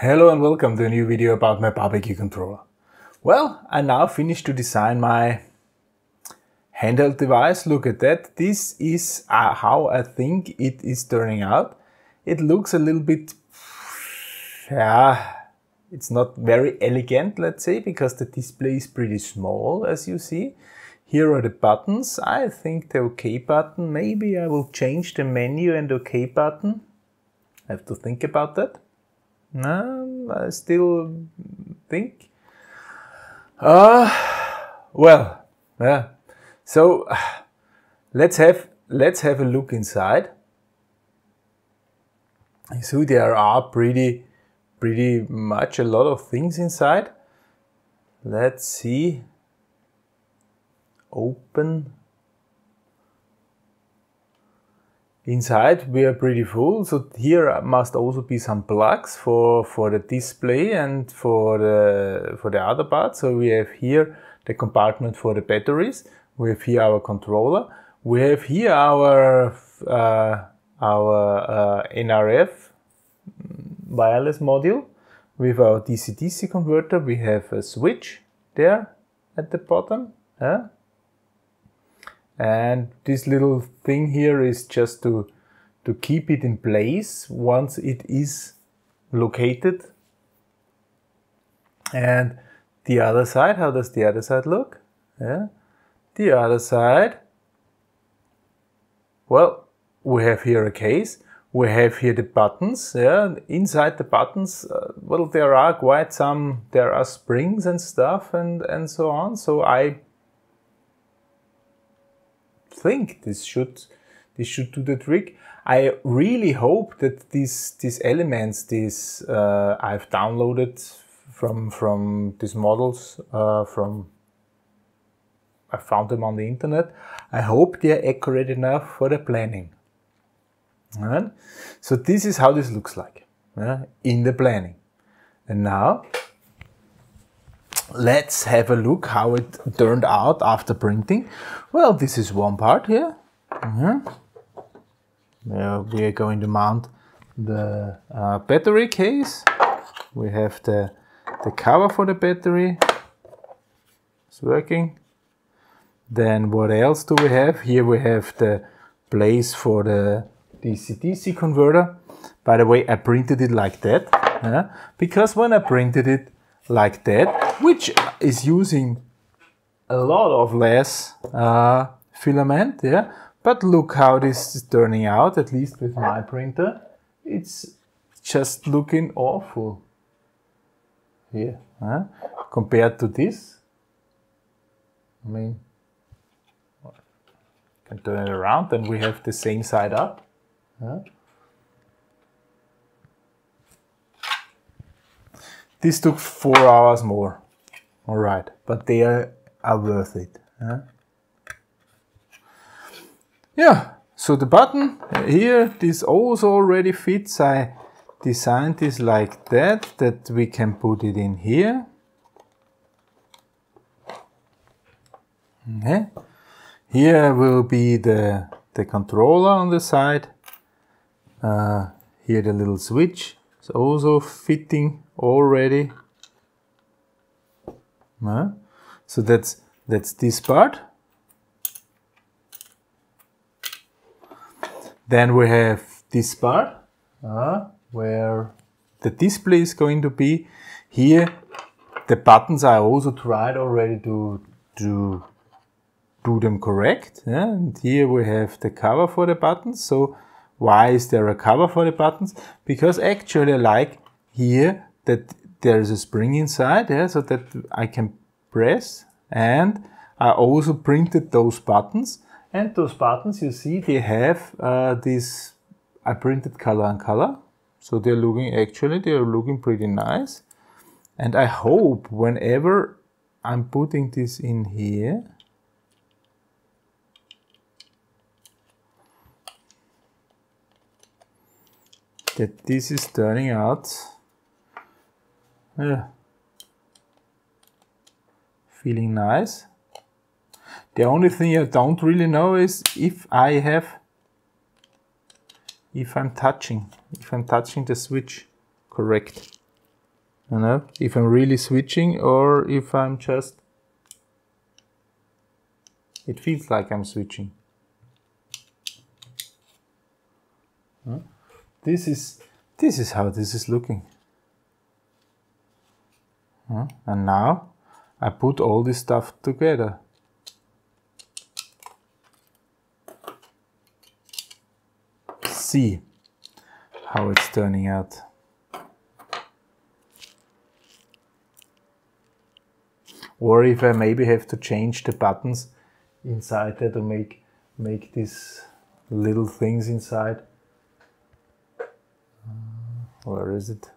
Hello and welcome to a new video about my barbecue controller. Well, I now finished to design my handheld device. Look at that. This is how I think it is turning out. It looks a little bit, it's not very elegant, let's say, because the display is pretty small, as you see. Here are the buttons. I think the OK button, maybe I will change the menu and OK button. I have to think about that. No, I still think. Well, yeah. So let's have a look inside. So there are pretty much a lot of things inside. Let's see. Open. Inside we are pretty full, so here must also be some plugs for the display and for the other part. So we have here the compartment for the batteries, we have here our controller, we have here our NRF wireless module with our DC-DC converter. We have a switch there at the bottom. And this little thing here is just to keep it in place once it is located. And the other side, how does the other side look? Yeah. The other side, well, we have here a case, we have here the buttons. Yeah. Inside the buttons, well, there are springs and stuff and so on. So I think this should do the trick. I really hope that these elements, I've downloaded from these models, I found them on the internet. I hope they are accurate enough for the planning. Right? So this is how this looks like in the planning. And now let's have a look how it turned out after printing. Well, this is one part here. We are going to mount the battery case. We have the cover for the battery. It's working. Then what else do we have? Here we have the place for the DC-DC converter. By the way, I printed it like that. Because when I printed it like that, which is using a lot of less filament, yeah. But look how this is turning out, at least with my printer. It's just looking awful here, huh? Compared to this. I mean, I can turn it around and we have the same side up. Huh? This took 4 hours more, all right, but they are worth it. Huh? Yeah, so the button here, this also already fits. I designed this like that we can put it in here. Okay. Here will be the controller on the side. Here the little switch. It's also fitting already. No? So that's this part. Then we have this part where the display is going to be. Here the buttons, I also tried already to do them correct. Yeah? And here we have the cover for the buttons. So why is there a cover for the buttons? Because actually I like here that there is a spring inside, yeah, so that I can press. And I also printed those buttons. And those buttons, you see, they have this, I printed color and color. So they are looking pretty nice. And I hope whenever I'm putting this in here, that this is turning out feeling nice. The only thing I don't really know is if I'm touching the switch correct. I don't know if I'm really switching or if I'm just... It feels like I'm switching. Huh? This is how this is looking. Huh? And now I put all this stuff together. See how it's turning out. Or if I maybe have to change the buttons inside there to make these little things inside. Where is it?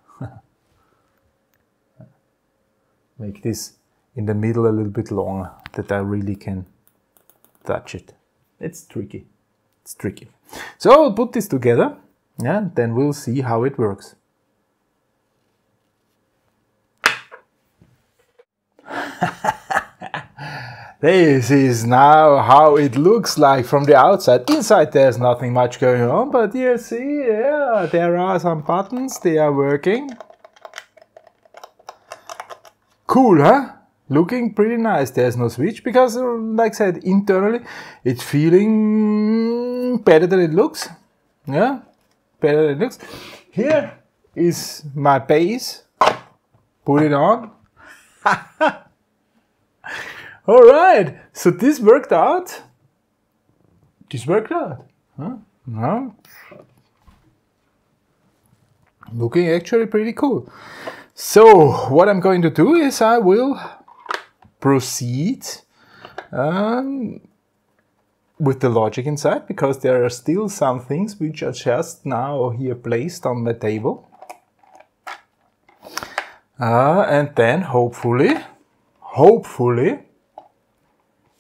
Make this in the middle a little bit longer, that I really can touch it. It's tricky. It's tricky. So I'll put this together, and then we'll see how it works. This is now how it looks like from the outside. Inside there's nothing much going on, but you see, yeah, there are some buttons, they are working. Cool, huh? Looking pretty nice. There's no switch because, like I said, internally it's feeling better than it looks. Yeah, better than it looks. Here is my base. Put it on. All right, so this worked out. This worked out. Huh? No. Looking actually pretty cool. So what I'm going to do is I will proceed with the logic inside, because there are still some things which are just now here placed on the table. And then hopefully,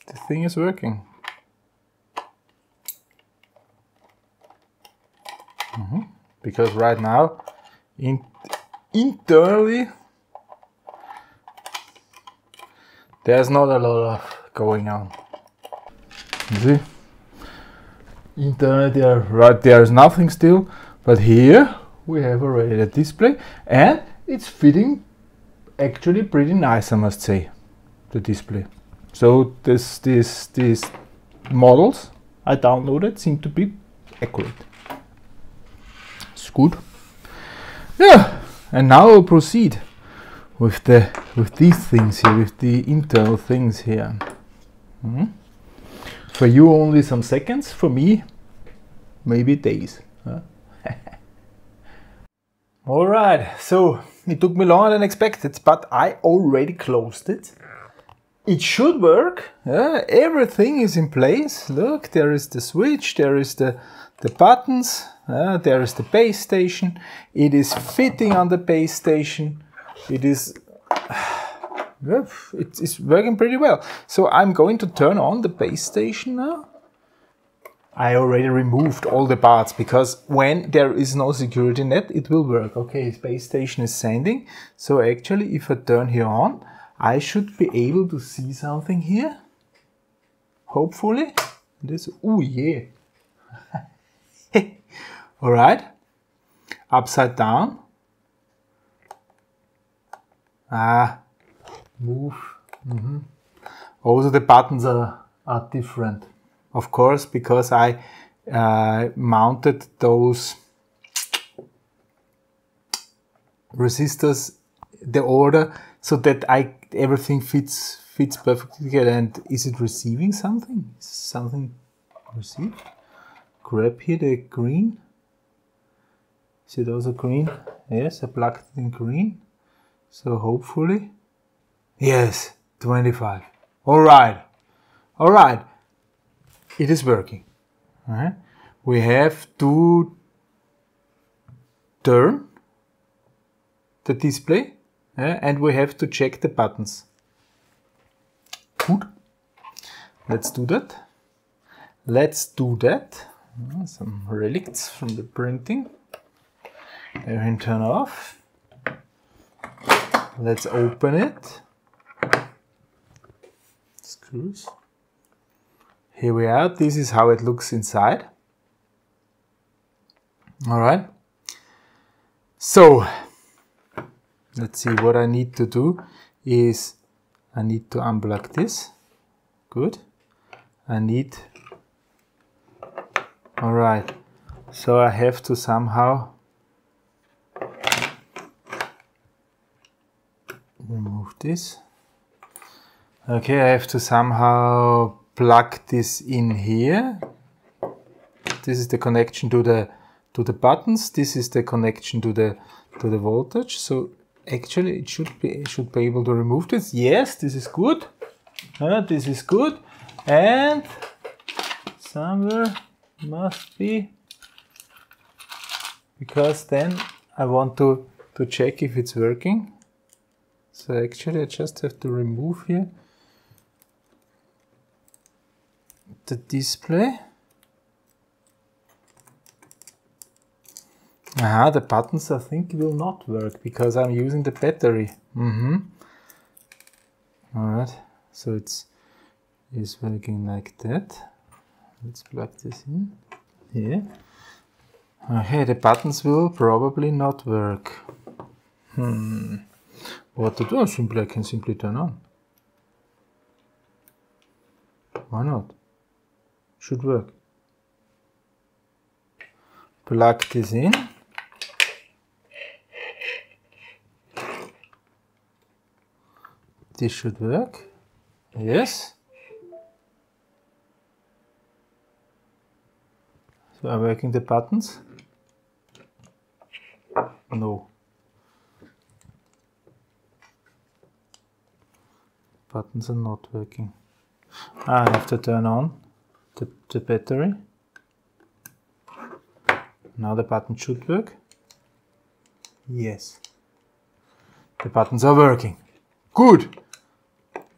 the thing is working. Mm-hmm. Because right now, internally, there's not a lot of going on. You see? Internally, there's nothing still, but here we have already a display, and it's fitting actually pretty nice, I must say, the display. So these models I downloaded seem to be accurate. It's good. Yeah, and now I'll proceed with these things here, with the internal things here. Mm-hmm. For you only some seconds, for me maybe days. Huh? All right, so it took me longer than expected, but I already closed it. It should work. Yeah, everything is in place. Look, there is the switch, there is the buttons, there is the base station. It is fitting on the base station. It is working pretty well. So I'm going to turn on the base station now. I already removed all the parts, because when there is no security net, it will work. Okay, base station is sending. So actually, if I turn here on, I should be able to see something here, hopefully. This, oh yeah. All right, upside down. Ah, move. Mm-hmm. Also the buttons are different, of course, because I mounted those resistors, the order, so that everything fits perfectly together. And is it receiving something? Is something received? Grab here the green. Is it also green? Yes, I plugged it in green. So hopefully, yes, 25. All right. It is working. All right. We have to turn the display. Yeah, and we have to check the buttons. Good. Let's do that. Some relics from the printing. Everything turn off. Let's open it. Screws. Here we are. This is how it looks inside. All right. So Let's see, what I need to do is I need to unblock this. Good. I need, all right, so I have to somehow remove this. Okay, I have to somehow plug this in here. This is the connection to the buttons. This is the connection to the voltage. So actually it should be able to remove this. Yes, this is good. This is good. And somewhere must be, because then I want to check if it's working. So actually I just have to remove here the display. Aha, the buttons I think will not work because I'm using the battery. Alright, so it's working like that. Let's plug this in here. Okay, the buttons will probably not work. What to do? I can simply turn on. Why not? Should work. Plug this in. This should work. Yes. So are working the buttons? No. Buttons are not working. I have to turn on the battery. Now the button should work. Yes. The buttons are working. Good.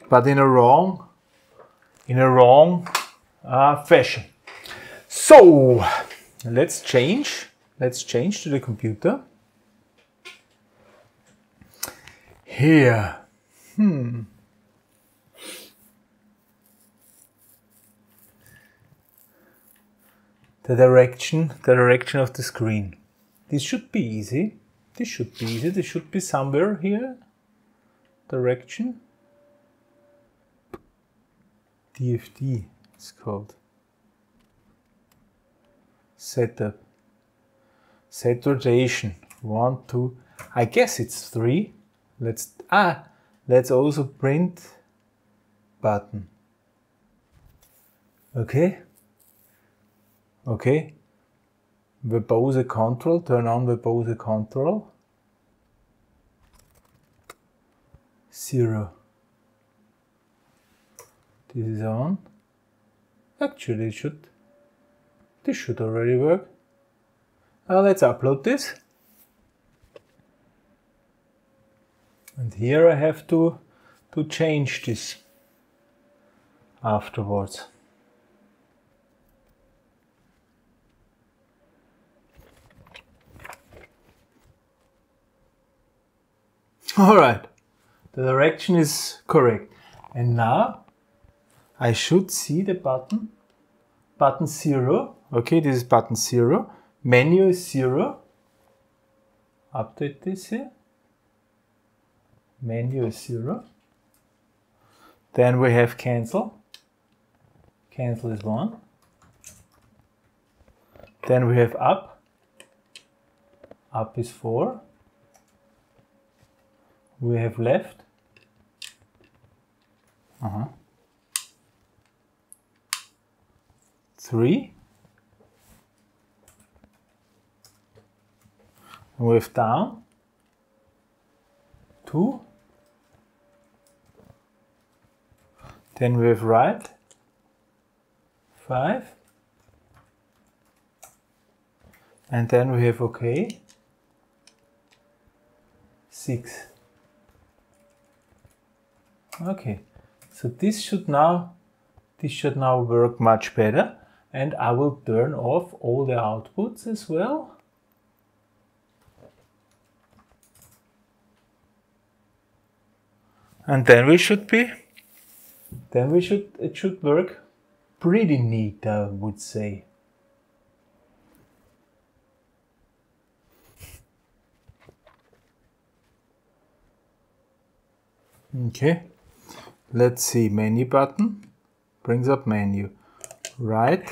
But in a wrong fashion. So let's change to the computer. Here. The direction of the screen. This should be easy. This should be somewhere here. Direction. DFD it's called. Setup. Set rotation. 1, 2. I guess it's 3. Let's also print button. Okay. Okay, verbose control, turn on verbose control. 0. This is on. Actually, this should already work. Now let's upload this. And here I have to change this afterwards. Alright, the direction is correct. And now I should see the button 0. Okay, this is button 0. Menu is 0. Update this here. Menu is 0. Then we have cancel. Cancel is 1. Then we have up. Up is 4. We have left. Uh-huh. 3. And we have down. 2. Then we have right. 5. And then we have okay. 6. Okay, so this should now work much better, and I will turn off all the outputs as well. And then it should work pretty neat, I would say. Okay, let's see, menu button brings up menu, right,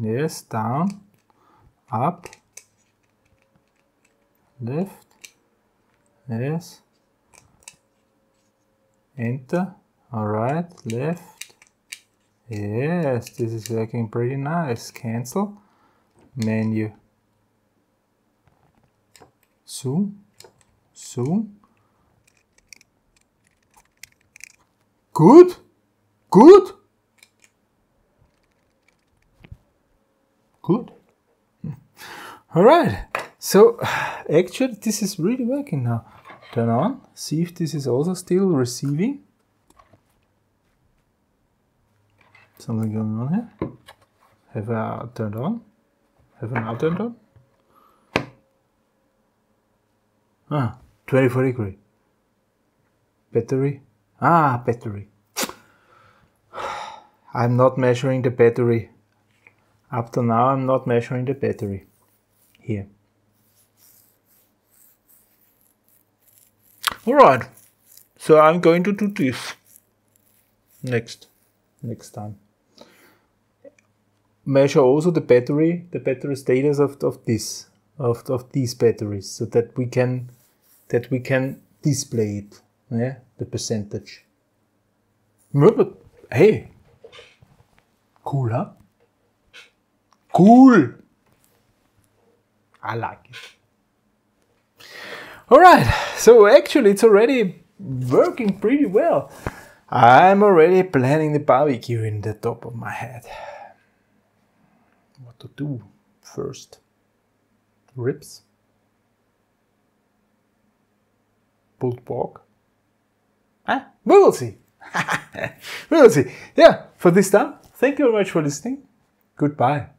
yes, down, up, left, yes, enter, all right, left, yes, this is working pretty nice, cancel, menu, zoom, zoom, good, good, good, all right, so actually this is really working now. Turn on, see if this is also still receiving. Something going on here. Have I turned on? Have I now turned on? Ah, 24 degree. Battery. Ah, battery. I'm not measuring the battery. Up to now, I'm not measuring the battery. Here. Alright, so I'm going to do this next time. Measure also the battery status of these batteries, so that we can display it, yeah, the percentage. But hey, cool, huh? Cool. I like it. Alright, so actually it's already working pretty well. I'm already planning the barbecue in the top of my head. What to do first? Ribs? Pulled pork? Ah, we will see. We will see. Yeah, for this time, thank you very much for listening. Goodbye.